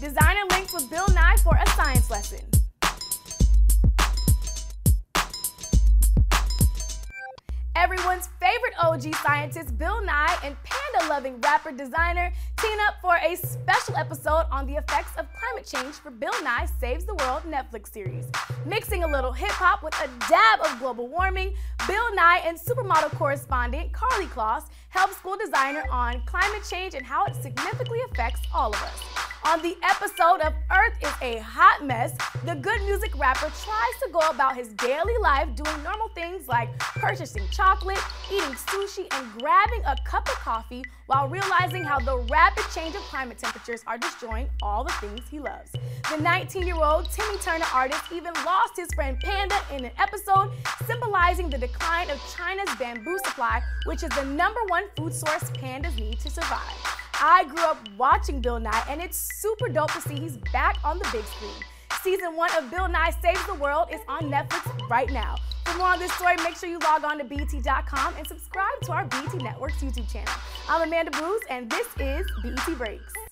Designer links with Bill Nye for a science lesson. Everyone's favorite OG scientist Bill Nye and panda-loving rapper Desiigner team up for a special episode on the effects of climate change for Bill Nye Saves the World Netflix series. Mixing a little hip-hop with a dab of global warming, Bill Nye and supermodel correspondent Karlie Kloss help school Desiigner on climate change and how it significantly affects all of us. On the episode of Earth is a Hot Mess, the good music rapper tries to go about his daily life doing normal things like purchasing chocolate, eating sushi, and grabbing a cup of coffee while realizing how the rapid change of climate temperatures are destroying all the things he loves. The 19-year-old Timmy Turner artist even lost his friend Panda in an episode symbolizing the decline of China's bamboo supply, which is the #1 food source pandas need to survive. I grew up watching Bill Nye, and it's super dope to see he's back on the big screen. Season 1 of Bill Nye Saves the World is on Netflix right now. For more on this story, make sure you log on to BET.com and subscribe to our BET Networks YouTube channel. I'm Amanda Booz, and this is BET Breaks.